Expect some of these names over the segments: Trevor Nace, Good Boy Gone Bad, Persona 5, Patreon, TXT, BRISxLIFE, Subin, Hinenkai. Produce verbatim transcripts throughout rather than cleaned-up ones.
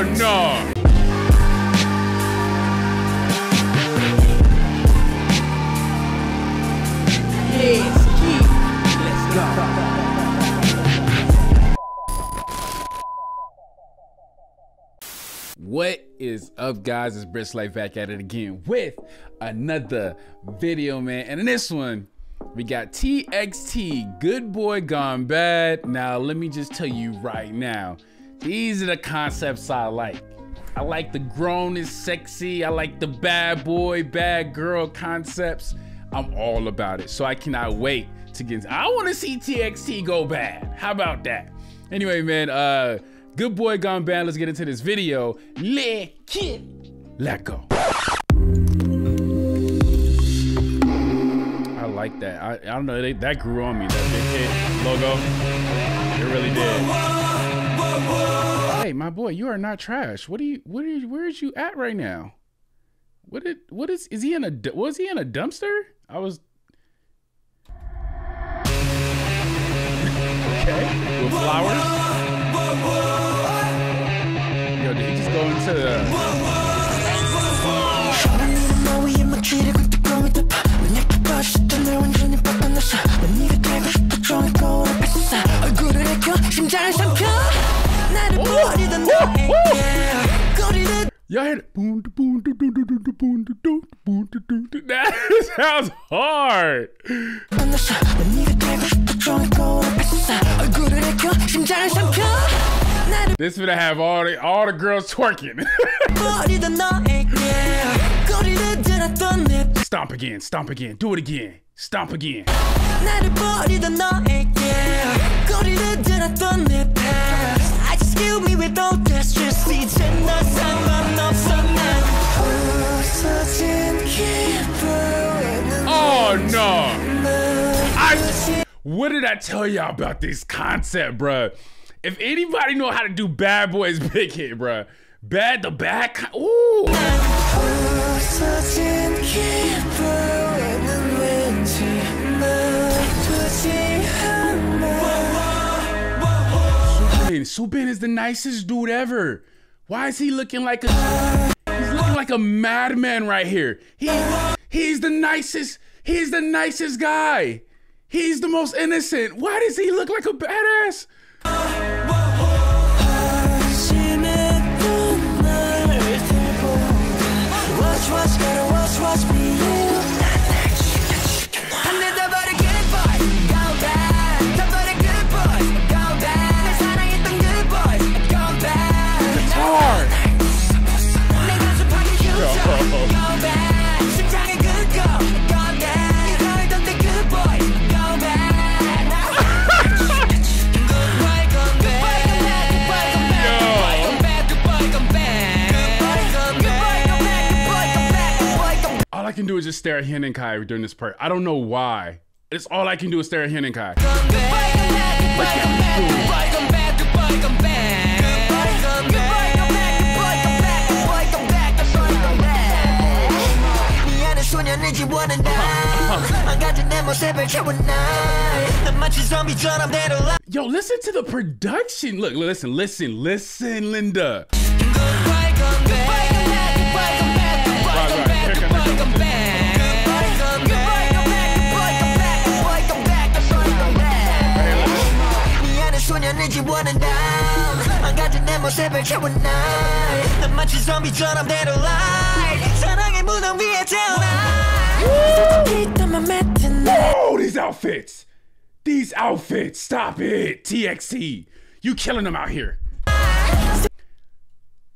Oh no! Yes, keep. Let's go. What is up, guys? It's BRISxLIFE back at it again with another video, man. And in this one, we got T X T, Good Boy Gone Bad. Now, let me just tell you right now, these are the concepts I like. I like the grown is sexy. I like the bad boy, bad girl concepts. I'm all about it. So I cannot wait to get into it. I want to see T X T go bad. How about that? Anyway, man, uh, Good Boy Gone Bad. Let's get into this video. Let it, let go. I like that. I, I don't know. They, that grew on me. That big kid logo. It really did. Hey, my boy, you are not trash. What are you? What are you? Where is you at right now? What did? What is? Is he in a? Was he in a dumpster? I was. Okay. With flowers. Yo, did he just go into the... Y'all heard it? That sounds hard! This is gonna have all the all the girls twerking. Stomp again, stomp again, do it again, stomp again. I just kill me with all this . Oh no! I, what did I tell y'all about this concept, bruh? If anybody know how to do bad boys, big hit, bro. Bad the bad. Ooh. Subin is the nicest dude ever. Why is he looking like a? He's looking like a madman right here. He, he's the nicest. He's the nicest guy. He's the most innocent. Why does he look like a badass? Can do is just stare at Hinenkai during this part. I don't know why. It's all I can do is stare at Hinenkai. Yo, listen to the production. Look, listen, listen, listen, Linda. Whoa, these outfits! These outfits! Stop it! T X T! You killing them out here!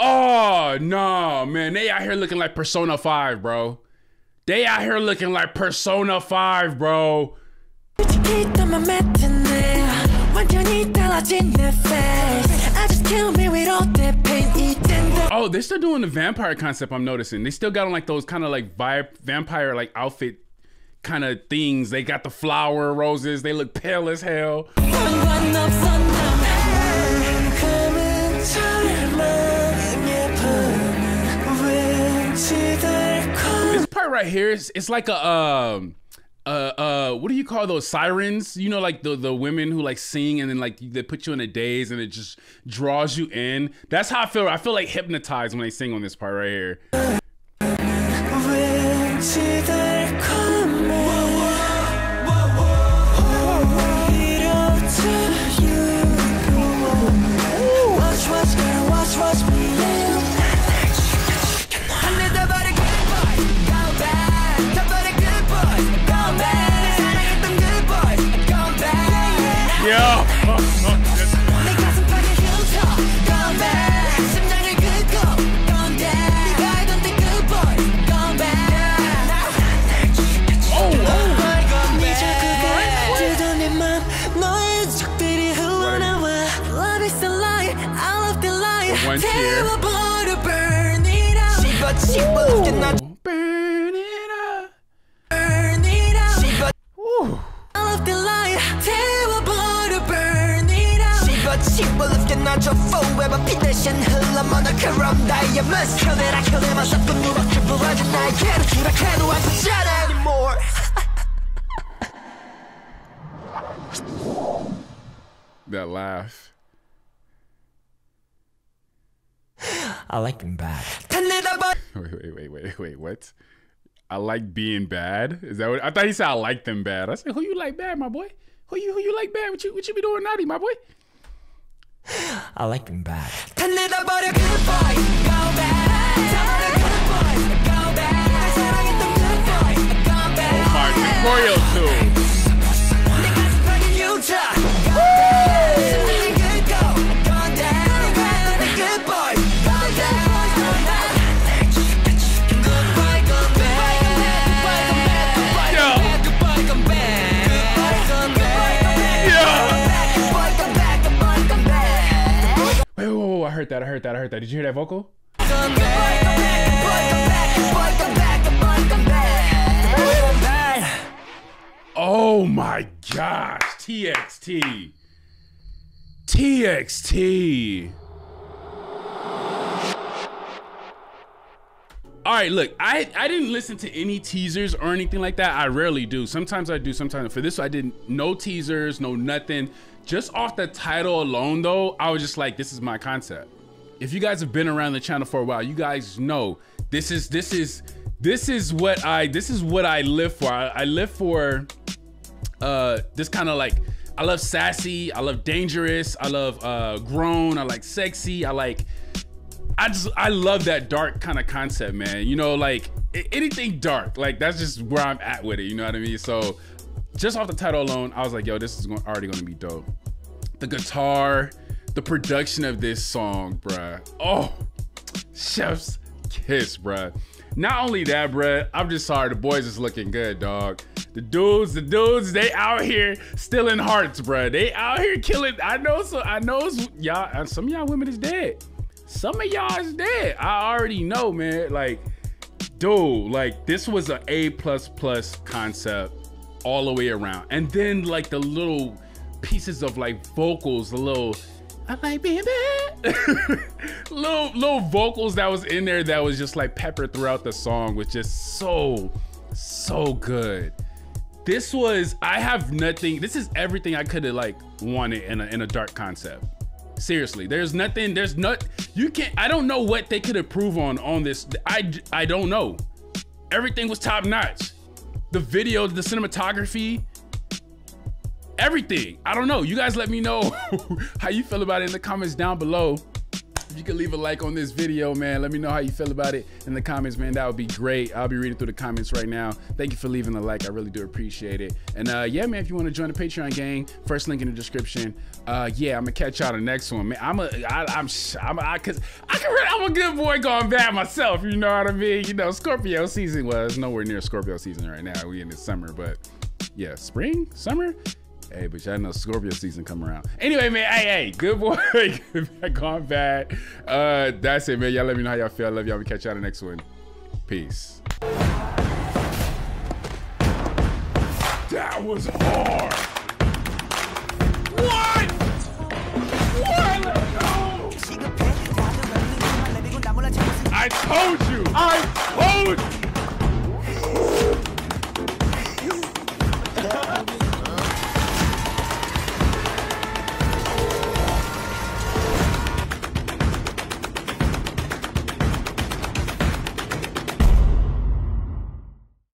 Oh, no, man. They out here looking like Persona five, bro. They out here looking like Persona five, bro. Oh, they're still doing the vampire concept, I'm noticing. They still got on like those kind of like vibe, vampire like outfit kind of things. They got the flower roses. They look pale as hell. This part right here is it's like a um uh, uh, what do you call those sirens? You know, like the, the women who like sing and then like they put you in a daze and it just draws you in. That's how I feel. I feel like hypnotized when they sing on this part right here. That laugh. I like being bad. Wait, wait, wait, wait, wait, what? I like being bad? Is that what? I thought he said I like them bad. I said, who you like bad, my boy? Who you who you like bad? What you what you be doing naughty, my boy? I like being bad. Oh, my Victoria too. I heard that, I heard that, I heard that. Did you hear that vocal? Oh my gosh, T X T. T X T. All right, look, I, I didn't listen to any teasers or anything like that. I rarely do. Sometimes I do, sometimes. For this, I didn't, no teasers, no nothing. Just off the title alone though, I was just like, this is my concept. If you guys have been around the channel for a while, you guys know this is, this is, this is what I, this is what I live for. I, I live for uh, this kind of like, I love sassy, I love dangerous, I love uh, grown, I like sexy, I like, I just, I love that dark kind of concept, man. You know, like anything dark, like that's just where I'm at with it. You know what I mean? So just off the title alone, I was like, yo, this is going, already gonna be dope. The guitar, the production of this song, bruh. Oh, chef's kiss, bruh. Not only that, bruh, I'm just sorry, the boys is looking good, dog. The dudes, the dudes, they out here stealing hearts, bruh. They out here killing, I know, so I know y'all, some of y'all women is dead. Some of y'all is dead. I already know, man. Like, dude, like this was an A plus plus concept all the way around. And then like the little pieces of like vocals, the little, I like being bad. little, little vocals that was in there that was just like peppered throughout the song was just so, so good. This was, I have nothing, this is everything I could have like wanted in a, in a dark concept. Seriously, there's nothing, there's not, you can't, I don't know what they could improve on on this. I, I don't know. Everything was top notch. The video, the cinematography, everything. I don't know. You guys let me know how you feel about it in the comments down below. If you could leave a like on this video, man, let me know how you feel about it in the comments, man. That would be great. I'll be reading through the comments right now. Thank you for leaving the like. I really do appreciate it. And uh, yeah, man, if you want to join the Patreon gang, first link in the description. Uh, yeah, I'm gonna catch y'all the next one, man. I'm a, I, I'm, I'm, I, cause I can, really, I'm a good boy gone bad myself. You know what I mean? You know, Scorpio season was nowhere near Scorpio season right now. We in the summer, but yeah, spring, summer. Hey, but y'all know Scorpio season come around. Anyway, man, hey, hey, good boy, gone bad. Uh, that's it, man. Y'all let me know how y'all feel. I love y'all. We catch y'all in the next one. Peace. That was hard. What? What? Oh. I told you. I told you.